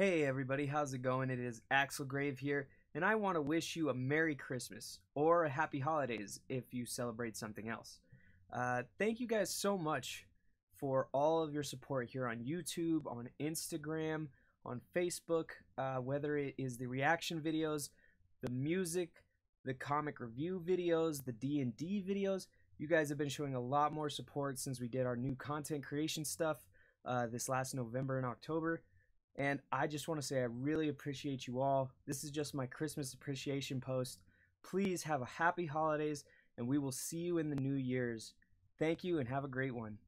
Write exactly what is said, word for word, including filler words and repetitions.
Hey everybody, how's it going? It is Axel Grave here, and I want to wish you a Merry Christmas or a Happy Holidays if you celebrate something else. Uh, thank you guys so much for all of your support here on YouTube, on Instagram, on Facebook, uh, whether it is the reaction videos, the music, the comic review videos, the D and D videos. You guys have been showing a lot more support since we did our new content creation stuff uh, this last November and October. And I just want to say I really appreciate you all. This is just my Christmas appreciation post. Please have a happy holidays, and we will see you in the new years. Thank you and have a great one.